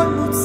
Երբ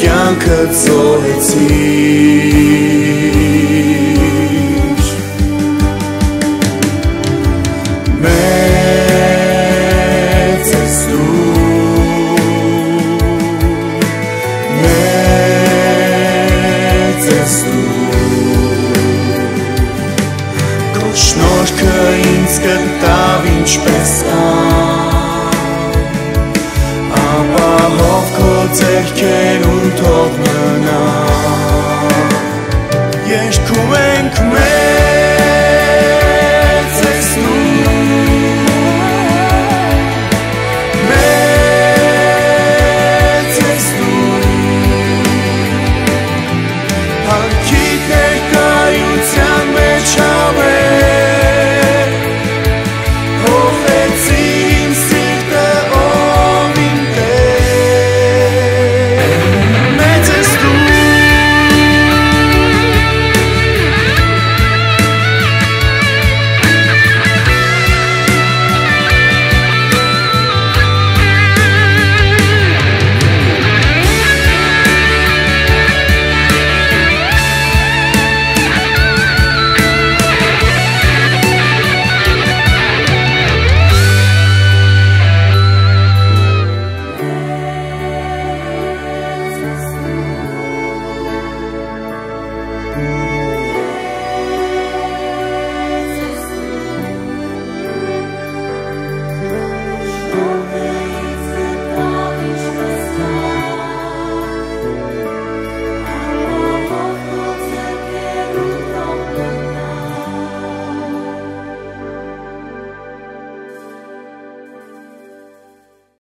կյանքը ծոհեցի